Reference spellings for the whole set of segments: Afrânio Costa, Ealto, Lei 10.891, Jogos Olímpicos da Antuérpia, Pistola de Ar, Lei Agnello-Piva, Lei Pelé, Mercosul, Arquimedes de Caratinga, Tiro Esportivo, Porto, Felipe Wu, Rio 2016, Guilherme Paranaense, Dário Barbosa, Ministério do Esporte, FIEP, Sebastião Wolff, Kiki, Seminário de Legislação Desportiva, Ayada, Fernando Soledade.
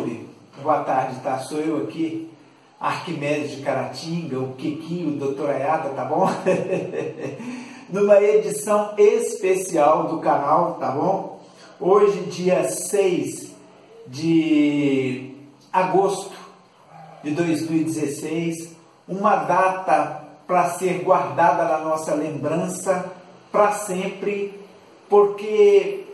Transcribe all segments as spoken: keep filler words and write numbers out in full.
YouTube, boa tarde, tá? Sou eu aqui, Arquimedes de Caratinga, o Kiki, o doutor Ayada, tá bom? Numa edição especial do canal, tá bom? Hoje, dia seis de agosto de dois mil e dezesseis, uma data para ser guardada na nossa lembrança para sempre, porque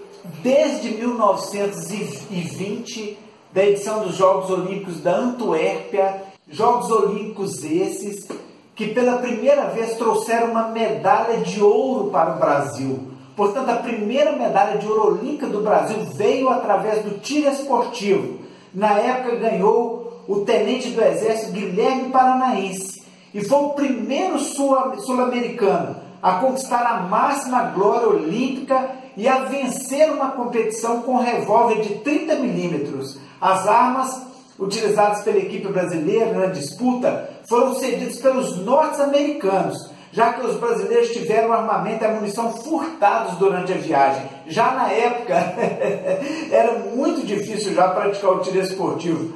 desde mil novecentos e vinte, da edição dos Jogos Olímpicos da Antuérpia, Jogos Olímpicos esses que pela primeira vez trouxeram uma medalha de ouro para o Brasil. Portanto, a primeira medalha de ouro olímpica do Brasil veio através do tiro esportivo. Na época ganhou o tenente do exército Guilherme Paranaense e foi o primeiro sul-americano a conquistar a máxima glória olímpica e a vencer uma competição com revólver de trinta milímetros. As armas utilizadas pela equipe brasileira na disputa foram cedidas pelos norte-americanos, já que os brasileiros tiveram armamento e a munição furtados durante a viagem. Já na época, era muito difícil já praticar o tiro esportivo.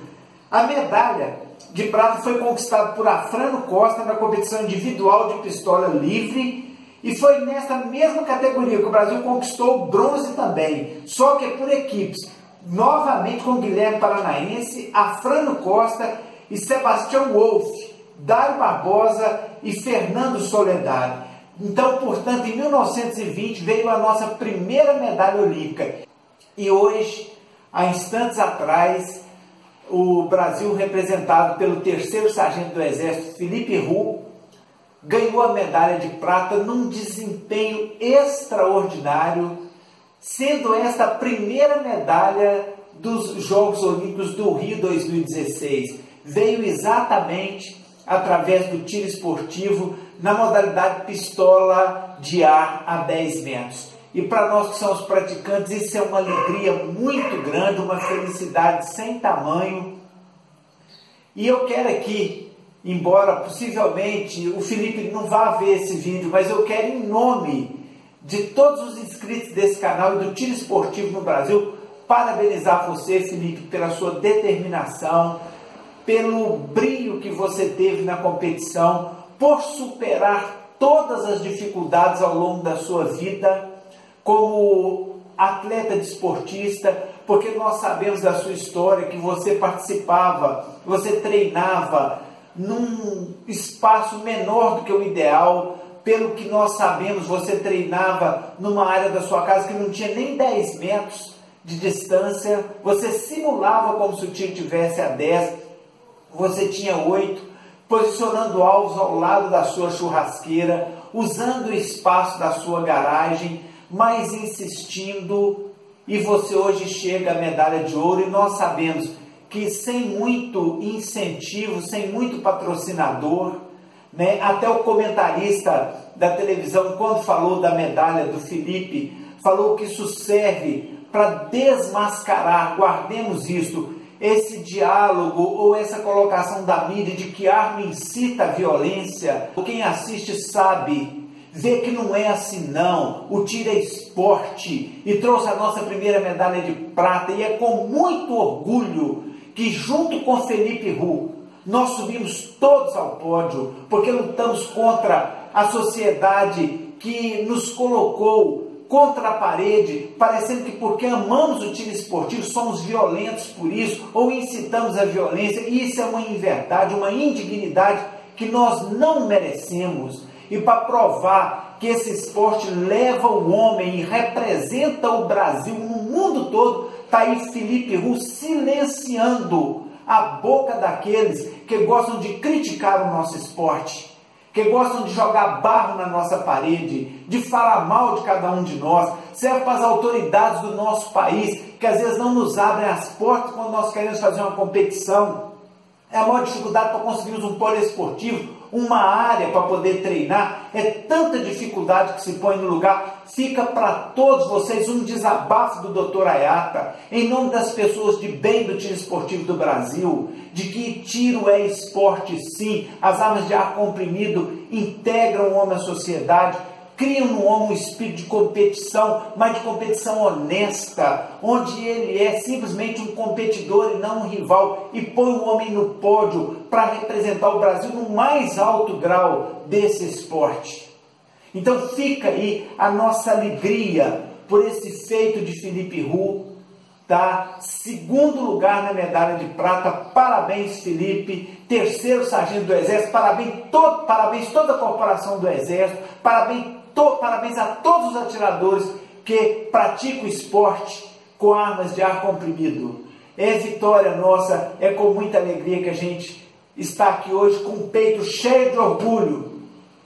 A medalha de prata foi conquistada por Afrânio Costa na competição individual de pistola livre, e foi nessa mesma categoria que o Brasil conquistou o bronze também, só que por equipes, novamente com Guilherme Paranaense, Afrânio Costa e Sebastião Wolff, Dário Barbosa e Fernando Soledade. Então, portanto, em mil novecentos e vinte veio a nossa primeira medalha olímpica. E hoje, há instantes atrás, o Brasil, representado pelo terceiro sargento do Exército, Felipe Wu, ganhou a medalha de prata num desempenho extraordinário, sendo esta a primeira medalha dos Jogos Olímpicos do Rio dois mil e dezesseis. Veio exatamente através do tiro esportivo na modalidade pistola de ar a dez metros. E para nós que somos praticantes, isso é uma alegria muito grande, uma felicidade sem tamanho. E eu quero aqui, embora possivelmente o Felipe não vá ver esse vídeo, mas eu quero, em nome de todos os inscritos desse canal e do tiro esportivo no Brasil, parabenizar você, Felipe, pela sua determinação, pelo brilho que você teve na competição, por superar todas as dificuldades ao longo da sua vida como atleta desportista, porque nós sabemos da sua história, que você participava, você treinava num espaço menor do que o ideal. Pelo que nós sabemos, você treinava numa área da sua casa que não tinha nem dez metros de distância, você simulava como se o tiro tivesse a dez, você tinha oito, posicionando alvos ao lado da sua churrasqueira, usando o espaço da sua garagem, mas insistindo, e você hoje chega à medalha de ouro. E nós sabemos que sem muito incentivo, sem muito patrocinador, né? Até o comentarista da televisão, quando falou da medalha do Felipe, falou que isso serve para desmascarar, guardemos isso, esse diálogo ou essa colocação da mídia de que arma incita a violência. Quem assiste sabe, vê que não é assim não, o tiro é esporte, e trouxe a nossa primeira medalha de prata, e é com muito orgulho que junto com Felipe Wu, nós subimos todos ao pódio, porque lutamos contra a sociedade que nos colocou contra a parede, parecendo que porque amamos o tiro esportivo somos violentos por isso, ou incitamos a violência. Isso é uma inverdade, uma indignidade que nós não merecemos. E para provar que esse esporte leva o homem e representa o Brasil no mundo todo, está aí Felipe Wu silenciando a boca daqueles que gostam de criticar o nosso esporte, que gostam de jogar barro na nossa parede, de falar mal de cada um de nós. Serve para as autoridades do nosso país, que às vezes não nos abrem as portas quando nós queremos fazer uma competição. É a maior dificuldade para conseguirmos um polo esportivo, uma área para poder treinar. É tanta dificuldade que se põe no lugar. Fica para todos vocês um desabafo do doutor Ayata, em nome das pessoas de bem do tiro esportivo do Brasil, de que tiro é esporte sim, as armas de ar comprimido integram o homem à sociedade, criam no homem um espírito de competição, mas de competição honesta, onde ele é simplesmente um competidor e não um rival, e põe o homem no pódio para representar o Brasil no mais alto grau desse esporte. Então fica aí a nossa alegria por esse feito de Felipe Wu, tá? Segundo lugar na medalha de prata, parabéns Felipe, terceiro sargento do Exército, parabéns, todo, parabéns toda a corporação do Exército, parabéns, to, parabéns a todos os atiradores que praticam esporte com armas de ar comprimido. É vitória nossa, é com muita alegria que a gente está aqui hoje com o peito cheio de orgulho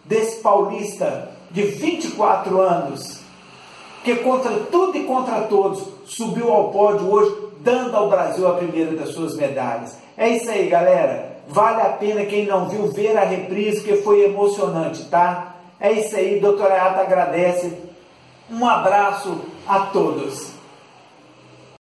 desse paulista de vinte e quatro anos, que contra tudo e contra todos subiu ao pódio hoje, dando ao Brasil a primeira das suas medalhas. É isso aí, galera. Vale a pena quem não viu ver a reprise, que foi emocionante, tá? É isso aí, doutora Ayada agradece. Um abraço a todos.